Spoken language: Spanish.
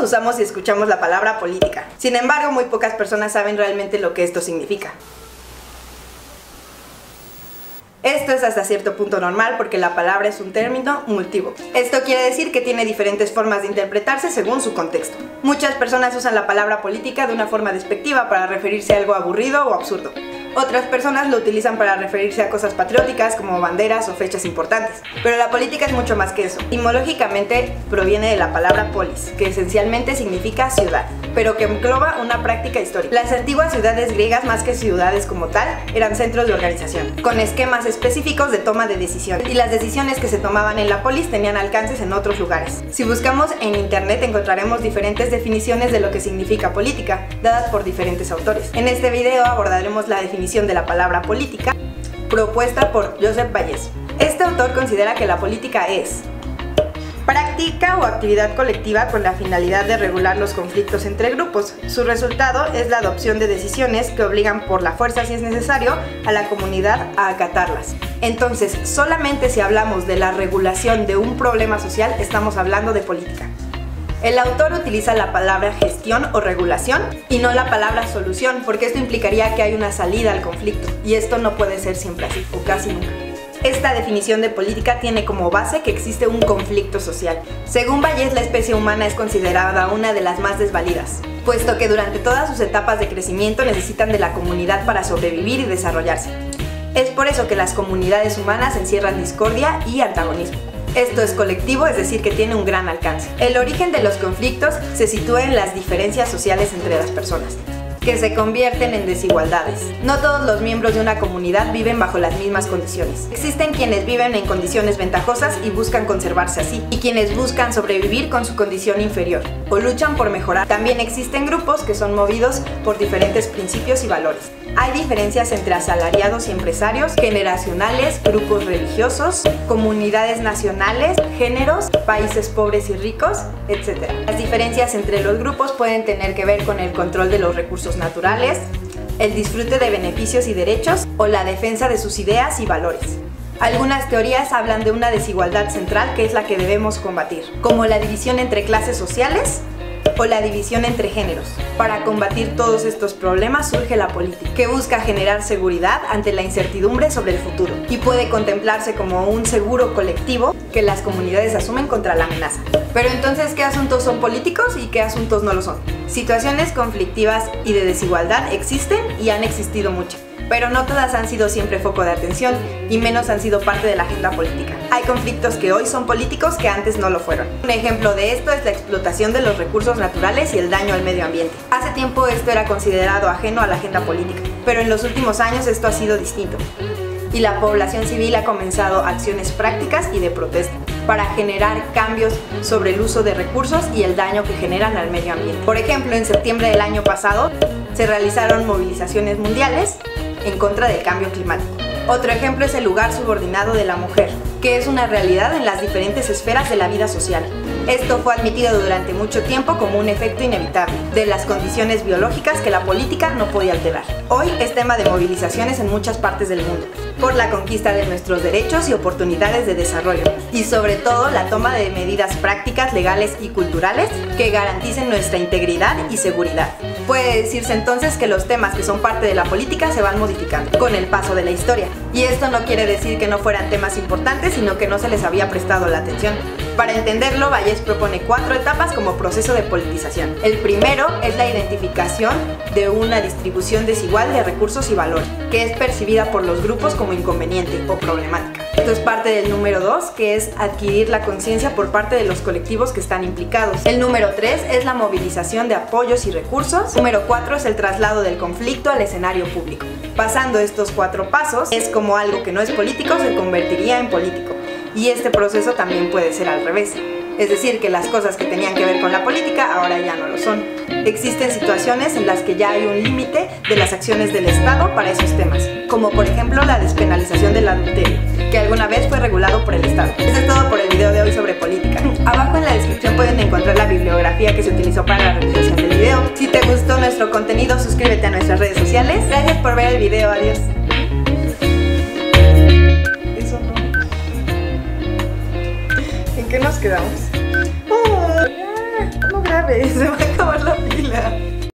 todos usamos y escuchamos la palabra política. Sin embargo, muy pocas personas saben realmente lo que esto significa. Esto es hasta cierto punto normal porque la palabra es un término multivo. Esto quiere decir que tiene diferentes formas de interpretarse según su contexto. Muchas personas usan la palabra política de una forma despectiva para referirse a algo aburrido o absurdo. Otras personas lo utilizan para referirse a cosas patrióticas como banderas o fechas importantes. Pero la política es mucho más que eso. Etimológicamente proviene de la palabra polis, que esencialmente significa ciudad, pero que engloba una práctica histórica. Las antiguas ciudades griegas, más que ciudades como tal, eran centros de organización, con esquemas específicos de toma de decisiones, y las decisiones que se tomaban en la polis tenían alcances en otros lugares. Si buscamos en internet encontraremos diferentes definiciones de lo que significa política, dadas por diferentes autores. En este video abordaremos la definición de la palabra política propuesta por Josep Vallés. Este autor considera que la política es práctica o actividad colectiva con la finalidad de regular los conflictos entre grupos. Su resultado es la adopción de decisiones que obligan por la fuerza, si es necesario, a la comunidad a acatarlas. Entonces, solamente si hablamos de la regulación de un problema social, estamos hablando de política. El autor utiliza la palabra gestión o regulación y no la palabra solución, porque esto implicaría que hay una salida al conflicto, y esto no puede ser siempre así, o casi nunca. Esta definición de política tiene como base que existe un conflicto social. Según Vallés, la especie humana es considerada una de las más desvalidas, puesto que durante todas sus etapas de crecimiento necesitan de la comunidad para sobrevivir y desarrollarse. Es por eso que las comunidades humanas encierran discordia y antagonismo. Esto es colectivo, es decir, que tiene un gran alcance. El origen de los conflictos se sitúa en las diferencias sociales entre las personas, que se convierten en desigualdades. No todos los miembros de una comunidad viven bajo las mismas condiciones. Existen quienes viven en condiciones ventajosas y buscan conservarse así, y quienes buscan sobrevivir con su condición inferior, o luchan por mejorar. También existen grupos que son movidos por diferentes principios y valores. Hay diferencias entre asalariados y empresarios, generacionales, grupos religiosos, comunidades nacionales, géneros, países pobres y ricos, etc. Las diferencias entre los grupos pueden tener que ver con el control de los recursos naturales, el disfrute de beneficios y derechos, o la defensa de sus ideas y valores. Algunas teorías hablan de una desigualdad central que es la que debemos combatir, como la división entre clases sociales o la división entre géneros. Para combatir todos estos problemas surge la política, que busca generar seguridad ante la incertidumbre sobre el futuro, y puede contemplarse como un seguro colectivo que las comunidades asumen contra la amenaza. Pero entonces, ¿qué asuntos son políticos y qué asuntos no lo son? Situaciones conflictivas y de desigualdad existen y han existido muchas, pero no todas han sido siempre foco de atención y menos han sido parte de la agenda política. Hay conflictos que hoy son políticos que antes no lo fueron. Un ejemplo de esto es la explotación de los recursos naturales y el daño al medio ambiente. Hace tiempo esto era considerado ajeno a la agenda política, pero en los últimos años esto ha sido distinto, y la población civil ha comenzado acciones prácticas y de protesta para generar cambios sobre el uso de recursos y el daño que generan al medio ambiente. Por ejemplo, en septiembre del año pasado se realizaron movilizaciones mundiales en contra del cambio climático. Otro ejemplo es el lugar subordinado de la mujer, que es una realidad en las diferentes esferas de la vida social. Esto fue admitido durante mucho tiempo como un efecto inevitable de las condiciones biológicas que la política no podía alterar. Hoy es tema de movilizaciones en muchas partes del mundo, por la conquista de nuestros derechos y oportunidades de desarrollo, y sobre todo la toma de medidas prácticas, legales y culturales que garanticen nuestra integridad y seguridad. Puede decirse entonces que los temas que son parte de la política se van modificando con el paso de la historia, y esto no quiere decir que no fueran temas importantes, sino que no se les había prestado la atención. Para entenderlo, Vallés propone 4 etapas como proceso de politización. El primero es la identificación de una distribución desigual de recursos y valor, que es percibida por los grupos como inconveniente o problemática. Esto es parte del número 2, que es adquirir la conciencia por parte de los colectivos que están implicados. El número 3 es la movilización de apoyos y recursos. El número 4 es el traslado del conflicto al escenario público. Pasando estos 4 pasos, es como algo que no es político se convertiría en político. Y este proceso también puede ser al revés, es decir, que las cosas que tenían que ver con la política ahora ya no lo son. Existen situaciones en las que ya hay un límite de las acciones del Estado para esos temas, como por ejemplo la despenalización del adulterio, que alguna vez fue regulado por el Estado. Eso es todo por el video de hoy sobre política. Abajo en la descripción pueden encontrar la bibliografía que se utilizó para la realización del video. Si te gustó nuestro contenido, suscríbete a nuestras redes sociales. Gracias por ver el video, adiós. ¿En qué nos quedamos? No grave. grave, se va a acabar la pila.